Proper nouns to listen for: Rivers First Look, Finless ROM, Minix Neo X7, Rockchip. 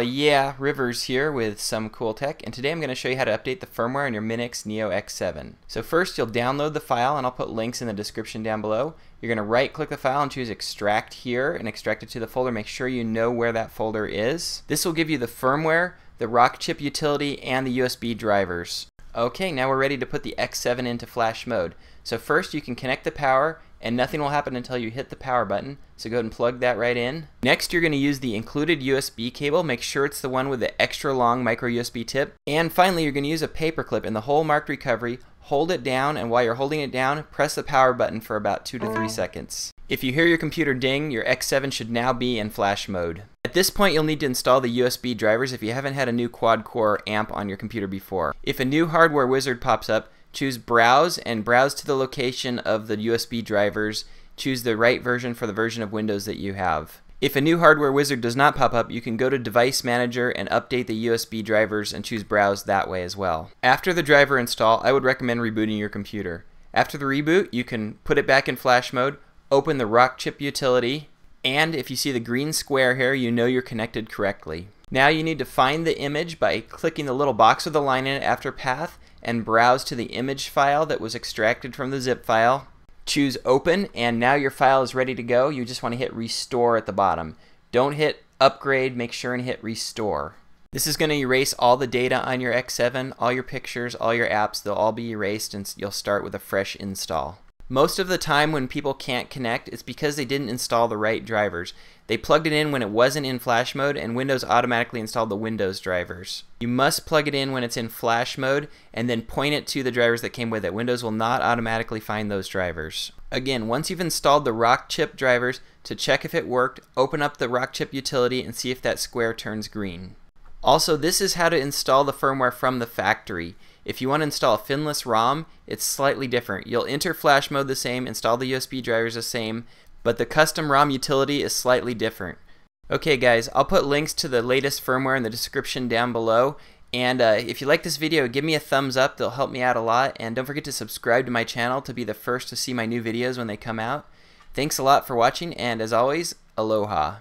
yeah, Rivers here with some cool tech, and today I'm going to show you how to update the firmware on your Minix Neo X7. So first you'll download the file, and I'll put links in the description down below. You're going to right click the file and choose extract here and extract it to the folder. Make sure you know where that folder is. This will give you the firmware, the Rockchip utility, and the USB drivers. Okay, now we're ready to put the X7 into flash mode. So first you can connect the power, and nothing will happen until you hit the power button, so go ahead and plug that right in. Next you're going to use the included USB cable. Make sure it's the one with the extra long micro USB tip. And finally you're going to use a paper clip in the hole marked recovery. Hold it down, and while you're holding it down, press the power button for about 2 to 3 seconds. If you hear your computer ding, your X7 should now be in flash mode. At this point you'll need to install the USB drivers if you haven't had a new quad-core amp on your computer before. If a new hardware wizard pops up, choose Browse and browse to the location of the USB drivers. Choose the right version for the version of Windows that you have. If a new hardware wizard does not pop up, you can go to Device Manager and update the USB drivers and choose Browse that way as well. After the driver install, I would recommend rebooting your computer. After the reboot, you can put it back in flash mode, open the Rockchip utility, and if you see the green square here, you know you're connected correctly. Now you need to find the image by clicking the little box with the line in it after path and browse to the image file that was extracted from the zip file. Choose open, and now your file is ready to go. You just want to hit restore at the bottom. Don't hit upgrade, make sure and hit restore. This is going to erase all the data on your X7, all your pictures, all your apps. They'll all be erased and you'll start with a fresh install. Most of the time when people can't connect, it's because they didn't install the right drivers. They plugged it in when it wasn't in flash mode, and Windows automatically installed the Windows drivers. You must plug it in when it's in flash mode and then point it to the drivers that came with it. Windows will not automatically find those drivers. Again, once you've installed the Rockchip drivers, to check if it worked, open up the Rockchip utility and see if that square turns green. Also, this is how to install the firmware from the factory. If you want to install a Finless ROM, it's slightly different. You'll enter flash mode the same, install the USB drivers the same, but the custom ROM utility is slightly different. Okay guys, I'll put links to the latest firmware in the description down below, and if you like this video, give me a thumbs up. They'll help me out a lot, and don't forget to subscribe to my channel to be the first to see my new videos when they come out. Thanks a lot for watching, and as always, aloha.